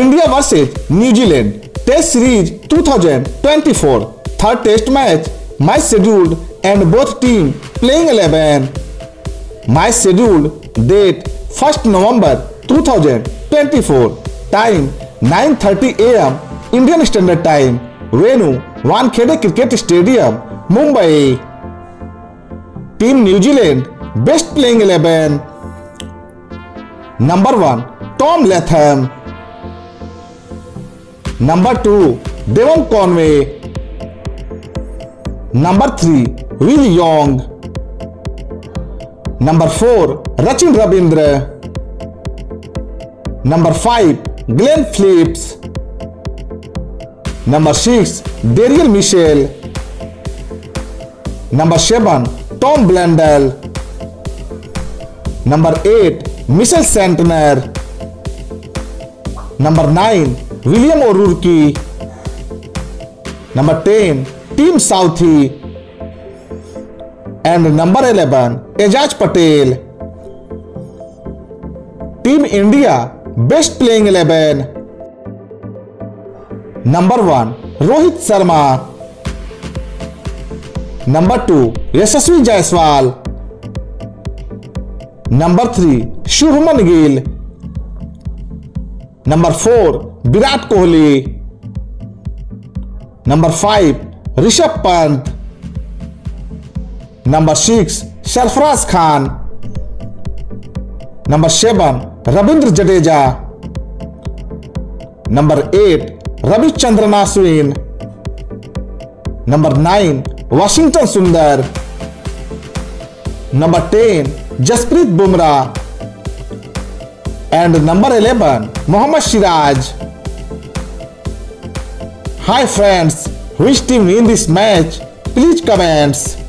India vs New Zealand Test Series 2024 third Test match scheduled and both team playing 11. Match scheduled date 1st November 2024. Time 9:30 AM Indian Standard Time. Renu Wankhede Cricket Stadium, Mumbai. Team New Zealand best playing 11. Number 1 Tom Latham. Number 2 Devon Conway. Number 3 Will Young. Number 4 Rachin Ravindra. Number 5 Glenn Phillips. Number 6 Daryl Mitchell. Number 7 Tom Blundell. Number 8 Mitchell Santner. Number 9 William O'Rourke. Number 10 Team Southie. And number 11 Ajaz Patel. Team India best playing 11. Number 1 Rohit Sharma. Number 2 Yashasvi Jaiswal. Number 3 Shubman Gill. Number 4 Virat Kohli. Number 5 Rishabh Pant. Number 6 Sarfaraz Khan. Number 7 Ravindra Jadeja. Number 8 Ravichandran Ashwin. Number 9 Washington Sundar. Number 10 Jasprit Bumrah. And number 11 Mohammad Siraj. Hi friends, which team win this match? Please comments.